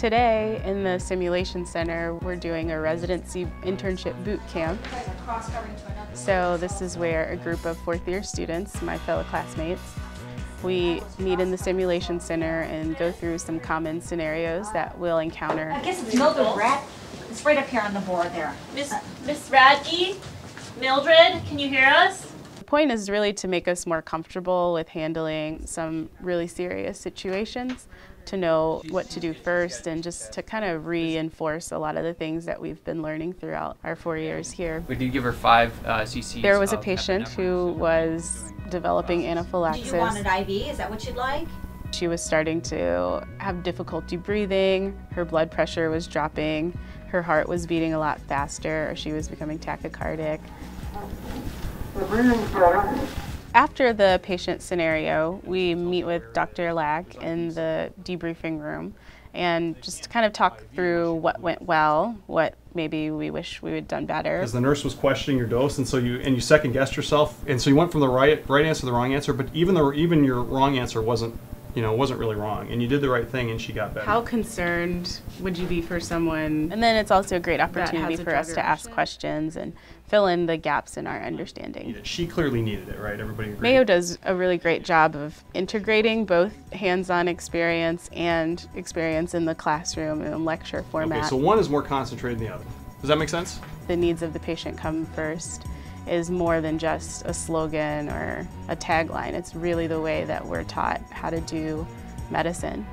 Today, in the Simulation Center, we're doing a residency internship boot camp. So this is where a group of fourth-year students, my fellow classmates, we meet in the Simulation Center and go through some common scenarios that we'll encounter. I guess it's Mildred Radke. It's right up here on the board there. Miss Radke, Mildred, can you hear us? The point is really to make us more comfortable with handling some really serious situations, to know what to do first, and just to kind of reinforce a lot of the things that we've been learning throughout our 4 years here. We did give her 5 cc's. There was a patient who was developing anaphylaxis. Do you want an IV? Is that what you'd like? She was starting to have difficulty breathing, her blood pressure was dropping, her heart was beating a lot faster, or she was becoming tachycardic. After the patient scenario, we meet with Dr. Lack in the debriefing room and just kind of talk through what went well, what maybe we wish we would have done better. Because the nurse was questioning your dose, and so you second-guessed yourself, and so you went from the right answer to the wrong answer, but even your wrong answer wasn't, you know, wasn't really wrong, and you did the right thing and she got better. How concerned would you be for someone? And then it's also a great opportunity for us to ask questions and fill in the gaps in our understanding. She clearly needed it, right? Everybody agreed. Mayo does a really great job of integrating both hands-on experience and experience in the classroom and lecture format. Okay, so one is more concentrated than the other. Does that make sense? The needs of the patient come first is more than just a slogan or a tagline. It's really the way that we're taught how to do medicine.